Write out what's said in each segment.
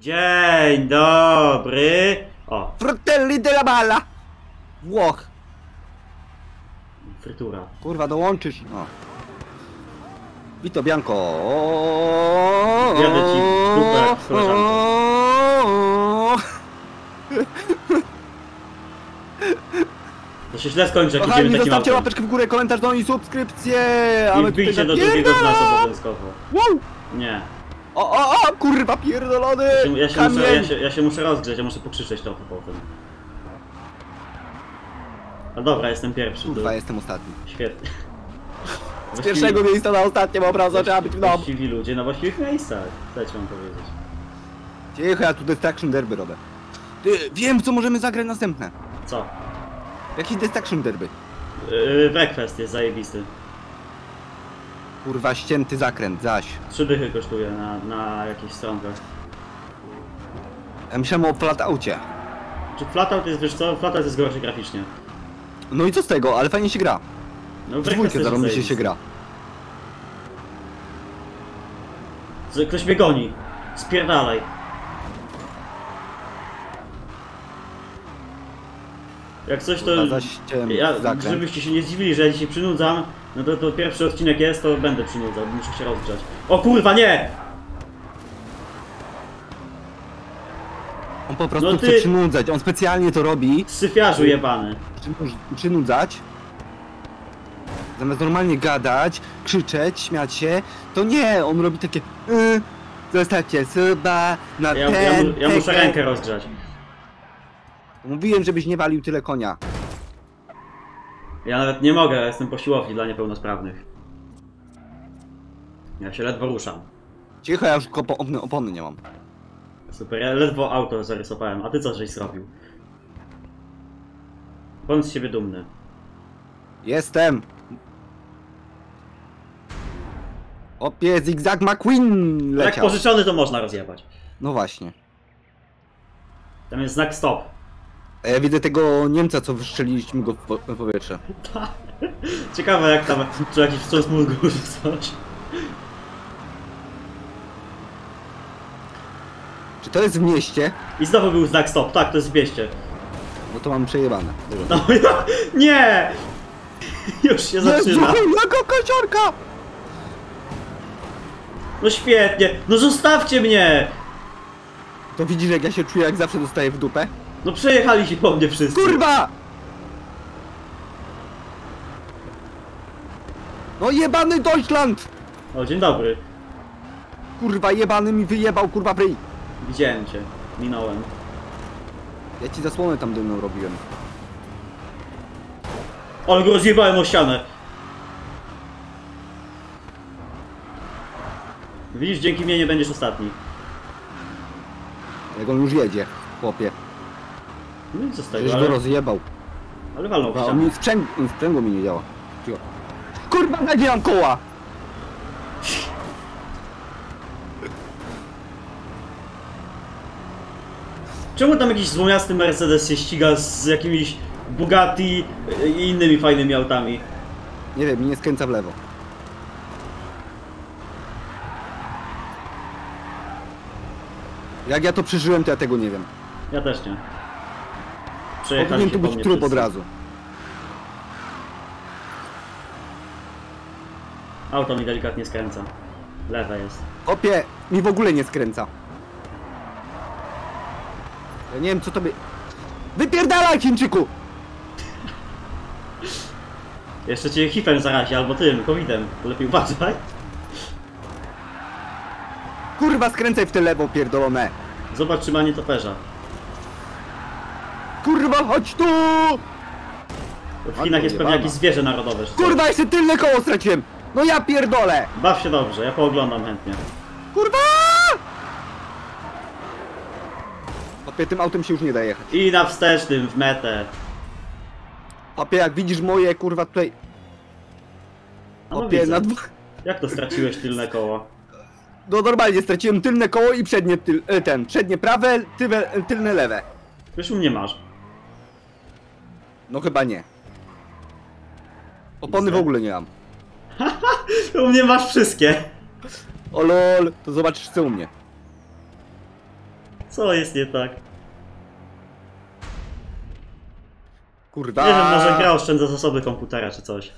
Dzień dobry. O. Fratelli della Balla. Włoch. Frytura. Kurwa, dołączysz. O. Vito Bianco. Jadę ci w dupę jak koleżanką. To się źle skończy, jak idziemy takim autem. Łapeczkę w górę, komentarz do i subskrypcję. I wbijcie do drugiego z nas obowiązkowo. Wow. Nie. O, kurwa pierdolony! Ja się muszę rozgrzeć, ja muszę pokrzyczeć trochę po tym. No dobra, jestem pierwszy. Kurwa, jestem ostatni. Świetnie. Z pierwszego miejsca na ostatnie, bo prawda, trzeba być w domu. Właściwi ludzie na właściwych miejscach, chcę ci wam powiedzieć. Cicho, ja tu Destruction Derby robię. Wiem, co możemy zagrać następne. Co? Jakiś Destruction Derby. Breakfast jest zajebisty. Kurwa, ścięty zakręt, zaś. 3 dychy kosztuje na jakichś stronkach. Ja myślałem o flatoucie. Czy flatout jest, wiesz co, flatout jest gorszy graficznie. No i co z tego, ale fajnie się gra. No w dwójkę zarąbiście się gra. Ktoś mnie goni. Spierdalaj. Jak coś to... żebyście się nie zdziwili, że ja dzisiaj przynudzam. No to pierwszy odcinek jest, to będę przynudzał, muszę się rozgrzać. O kurwa, nie! On po prostu chce przynudzać, on specjalnie to robi. Syfiarzu jebany. Przynudzać. Zamiast normalnie gadać, krzyczeć, śmiać się, to nie, on robi takie... zostawcie suba na ja muszę rękę rozgrzać. Mówiłem, żebyś nie walił tyle konia. Ja nawet nie mogę, jestem po siłowni dla niepełnosprawnych. Ja się ledwo ruszam. Cicho, ja już opony nie mam. Super, ja ledwo auto zarysowałem, a ty co żeś zrobił? Bądź z siebie dumny. Jestem! Opie, zigzag McQueen leciał. Jak pożyczony to można rozjebać. No właśnie. Tam jest znak stop. A ja widzę tego Niemca, co wystrzeliliśmy go w powietrze. Ciekawe jak tam, czy jakiś wstrząs mózgu czy coś. Czy to jest w mieście? I znowu był znak stop, tak, to jest w mieście. No to mam przejebane. No, nie! Już się zaczyna. Jaka kociorka! No świetnie, no zostawcie mnie! To widzisz jak ja się czuję, jak zawsze dostaję w dupę? No przejechali się po mnie wszyscy. Kurwa! No jebany Deutschland! O, dzień dobry. Kurwa, jebany mi wyjebał, kurwa, bryj. Widziałem cię, minąłem. Ja ci zasłonę tam dymną robiłem. Ale go rozjebałem o ścianę. Widzisz, dzięki mnie nie będziesz ostatni. Jak on już jedzie, chłopie. No i co z tego, ale... go rozjebał. Ale walnął w ścianę. Sprzęgło mi nie działa. Cicho. Kurwa, nadzielam koła! Czemu tam jakiś złomiasty Mercedes się ściga z jakimiś Bugatti i innymi fajnymi autami? Nie wiem, mi nie skręca w lewo. Jak ja to przeżyłem, to ja tego nie wiem. Ja też nie. Powinien tu być trup od razu. Auto mi delikatnie skręca. Lewe jest. Opie, mi w ogóle nie skręca. Ja nie wiem co tobie... Wypierdalaj, Chińczyku! Jeszcze cię hifem zarazi, albo tym, covidem. Lepiej uważaj. Kurwa, skręcaj w tę lewą, pierdolone. Zobacz, czy ma nietoperza. Kurwa, chodź tu! W Chinach jest pewnie jakieś zwierzę narodowe. Kurwa, jeszcze tylne koło straciłem! No ja pierdolę! Baw się dobrze, ja pooglądam chętnie. Kurwa! Papie, tym autem się już nie da jechać. I na wstecznym, w metę. Papie, jak widzisz moje, kurwa, tutaj... Papie, na dwóch... Jak to straciłeś tylne koło? No normalnie, straciłem tylne koło i przednie przednie prawe, tylne lewe. Wiesz, u mnie masz. No chyba nie. Opony w ogóle nie mam. U mnie masz wszystkie. O lol, to zobaczysz co u mnie. Co jest nie tak? Kurwa. Nie wiem, może gra oszczędza zasoby komputera czy coś.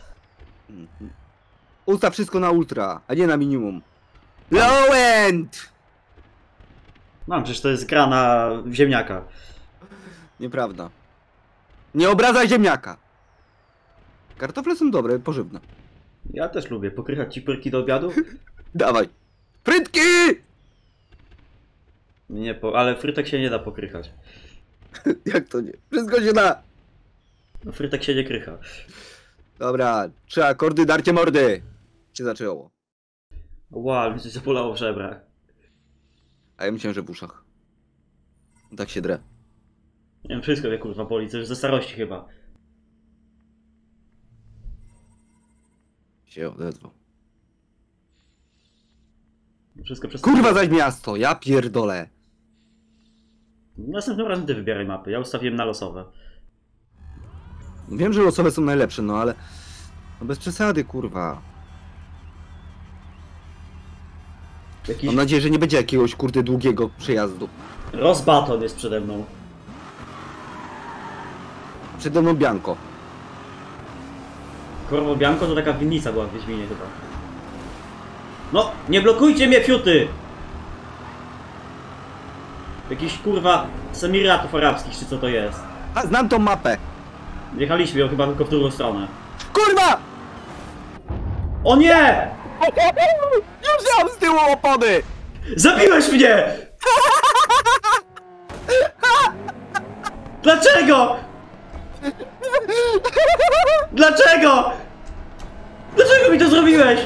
Ustaw wszystko na ultra, a nie na minimum. Low end! Mam, przecież to jest gra na ziemniaka. Nieprawda. Nie obrażaj ziemniaka! Kartofle są dobre, pożywne. Ja też lubię. Pokrychać ci pyrki do obiadu? Dawaj. Frytki! Nie, ale frytek się nie da pokrychać. Jak to nie? Wszystko się da! No frytek się nie krycha. Dobra, 3 akordy, darcie mordy! Się zaczęło. Wow, mi się zabolało w żebrach. A ja myślałem, że w uszach. Tak się drę. Nie wiem, wszystko mnie kurwa boli, to już ze starości chyba. Się odezwał. Wszystko przez... Kurwa zaś miasto, ja pierdolę. Następnym razem ty wybieraj mapy, ja ustawiłem na losowe. Wiem, że losowe są najlepsze, no ale... No bez przesady, kurwa. Jakiś... Mam nadzieję, że nie będzie jakiegoś kurde długiego przejazdu. Rozbaton jest przede mną. Przede mną Bianko. Korwo Bianko to taka winnica była w Wiedźminie chyba. No, nie blokujcie mnie, fiuty! Jakiś kurwa Semiratów Arabskich, czy co to jest? A, znam tą mapę. Jechaliśmy ją chyba tylko w drugą stronę. Kurwa! O nie! Już mam z tyłu opony! Zabiłeś mnie! Dlaczego? Dlaczego? Dlaczego mi to zrobiłeś?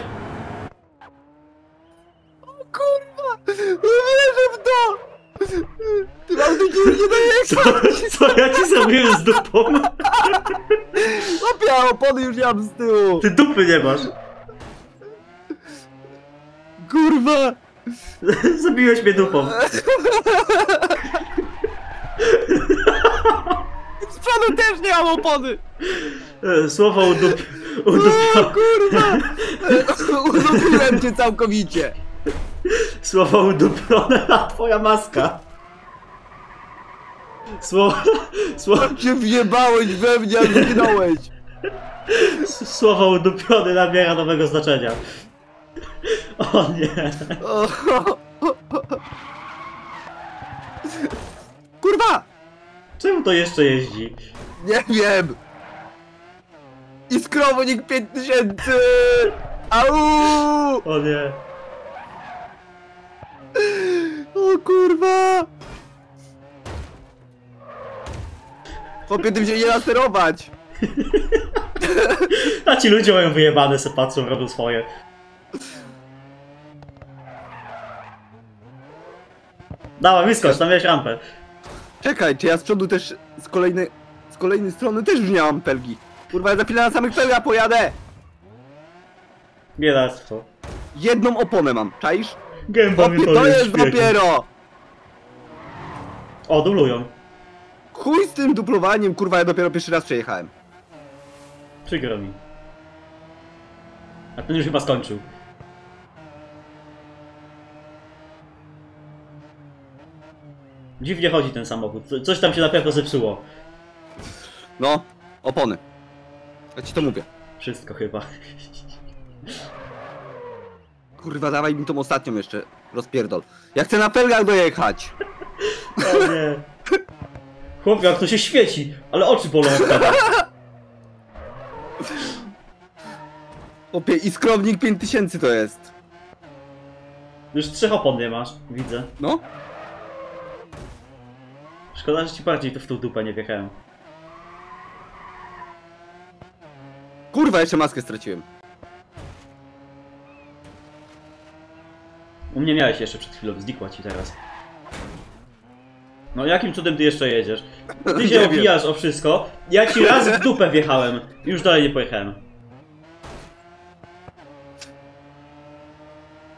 O kurwa! Wierzę w to! Ty mam nie dojechać! Co ja ci zrobiłem z dupą? Łapia opony już jam z tyłu! Ty dupy nie masz! Kurwa! Zabiłeś mnie dupą! Z przodu też nie mam opony! Słowo udupiłem. O kurwa! Udupiłem cię całkowicie! Słowo udupione, a twoja maska! Słowo... Cię wjebałeś we mnie, a zginąłeś! Słowo udupione nabiera nowego znaczenia. O nie! Kurwa! Czemu to jeszcze jeździ? Nie wiem! Iskrownik 5000! Au! O nie! O kurwa! Chłopie, tym się nie da sterować! A ci ludzie mają wyjebane, se patrzą, robią swoje. Dawaj, wyskocz, tam miałeś rampę. Czekaj, czy ja z przodu też z kolejnej strony też już miałam pelgi. Kurwa, ja za chwilę na samych pelgach pojadę! Nie da się to. Jedną oponę mam, czaisz? Gęba mi to jest świetnie. Dopiero! O, dublują. Chuj z tym dublowaniem, kurwa, ja dopiero pierwszy raz przejechałem. Przykro mi. A ten już chyba skończył. Dziwnie chodzi ten samochód, coś tam się na pewno zepsuło. No, opony. Ja ci to mówię. Wszystko chyba. Kurwa, dawaj mi tą ostatnią jeszcze, rozpierdol. Ja chcę na pelgach dojechać. O nie. Chłopie, jak to się świeci, ale oczy bolą. Chłopie, iskrownik 5000 to jest. Już 3 opon nie masz, widzę. No. Szkoda, że ci bardziej to w tą dupę nie wjechałem. Kurwa, jeszcze maskę straciłem. U mnie miałeś jeszcze przed chwilą, znikła ci teraz. No jakim cudem ty jeszcze jedziesz? Ty się obijasz o wszystko. Ja ci raz w dupę wjechałem. Już dalej nie pojechałem.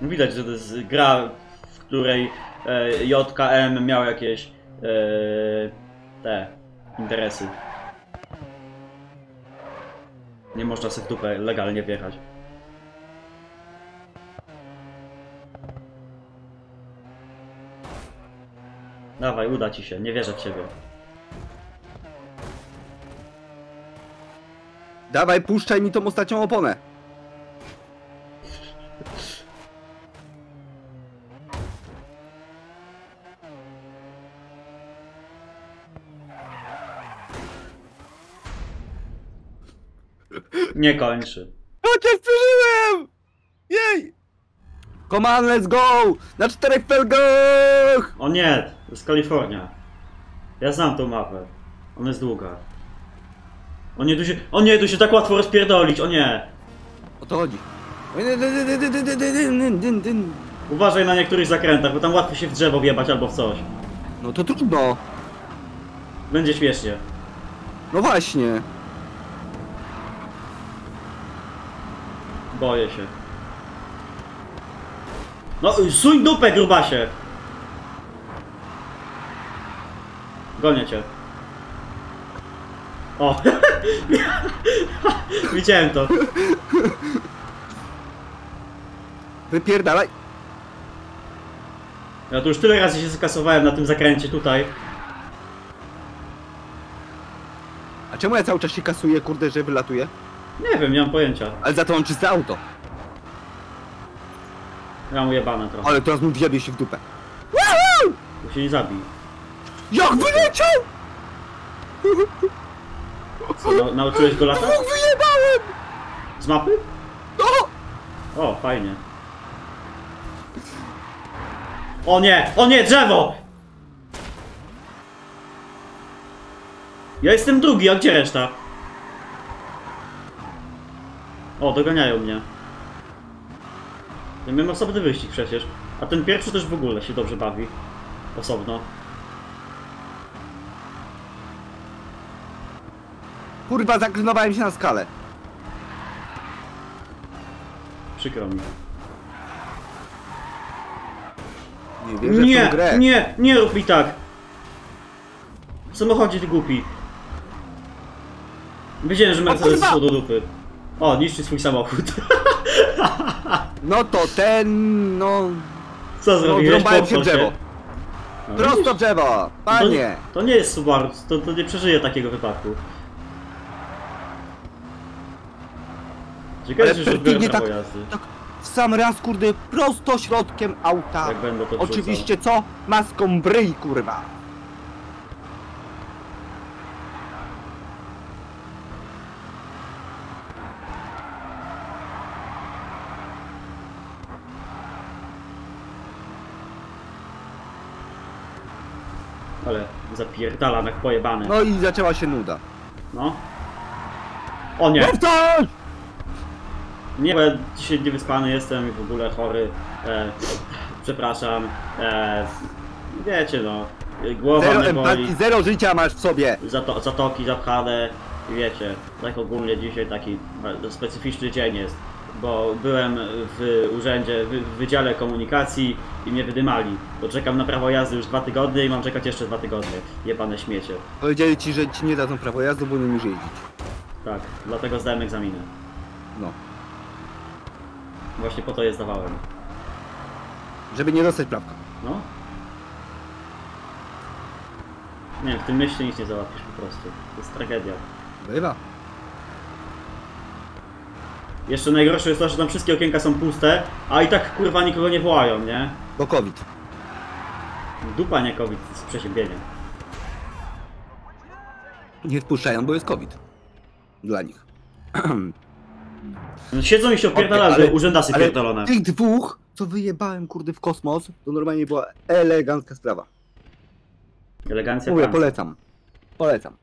Widać, że to jest gra, w której JKM miał jakieś... te interesy. Nie można sobie w dupę legalnie wjechać. Dawaj, uda ci się, nie wierzę w ciebie. Dawaj, puszczaj mi tą ostatnią oponę. Nie kończy. Chociaż przeżyłem! Jej! Come on, let's go! Na 4 felgach! O nie, to jest Kalifornia. Ja znam tą mapę. Ona jest długa. O nie, tu się tak łatwo rozpierdolić, o nie! O to chodzi. Uważaj na niektórych zakrętach, bo tam łatwo się w drzewo wjebać albo w coś. No to trudno. Będzie śmiesznie. No właśnie. Boję się. No, suń dupę, grubasie! Gonię cię. O! Widziałem to. Wypierdalaj. Ja tu już tyle razy się skasowałem na tym zakręcie tutaj. A czemu ja cały czas się kasuję, kurde, że wylatuję? Nie wiem, nie mam pojęcia. Ale za to mam czyste auto. Ja mu jebane trochę. Ale teraz mu wjebie się w dupę. Woohoo! Bo się nie zabij. Jak wyleciał! Co, nauczyłeś go latać? Wyjebałem! Z mapy? No! O, fajnie. O nie, drzewo! Ja jestem drugi, a gdzie reszta? O, doganiają mnie. Ja miałem osobny wyścig przecież. A ten pierwszy też w ogóle się dobrze bawi. Osobno. Kurwa, zaklinowałem się na skalę. Przykro mi. Nie wierzę w tą grę. Nie rób mi tak. Samochodzie, ty głupi. Wiedziałem, że Mercedes jest do dupy. O, niszczy swój samochód. No to ten, no... Co zrobiłeś? No, się w drzewo. No, prosto w drzewo, panie! To nie jest Subaru, to nie przeżyje takiego wypadku. Ciekawe, że odbiorę prawo jazdy. Tak w sam raz, kurde, prosto środkiem auta. Jak będę to wrzucał. Oczywiście co? Maską bryj, kurwa. Ale zapierdala jak pojebane. No i zaczęła się nuda. No. O nie! Nie, bo ja dzisiaj niewyspany jestem i w ogóle chory. Przepraszam. Wiecie no. Głowa zero mnie boli. Empatii, zero życia masz w sobie. Zatoki zapchane. Wiecie. Tak ogólnie dzisiaj taki specyficzny dzień jest. Bo byłem w urzędzie, w Wydziale Komunikacji i mnie wydymali. Bo czekam na prawo jazdy już 2 tygodnie i mam czekać jeszcze 2 tygodnie. Jebane śmiecie. Powiedzieli ci, że ci nie dadzą prawo jazdy, bo nie musisz jeździć. Tak, dlatego zdałem egzaminy. No. Właśnie po to je zdawałem. Żeby nie dostać prawka. No. Nie wiem, w tym mieście nic nie załatwisz po prostu. To jest tragedia. Bywa. Jeszcze najgorsze jest to, że tam wszystkie okienka są puste, a i tak kurwa nikogo nie wołają, nie? Bo COVID. Dupa nie COVID, to jest przeziębienie. Nie wpuszczają, bo jest COVID. Dla nich. No, siedzą i się opierdalają, okay, urzędasy pierdolone. Tych dwóch, co wyjebałem kurde w kosmos, to normalnie była elegancka sprawa. Elegancja. Mówię, polecam.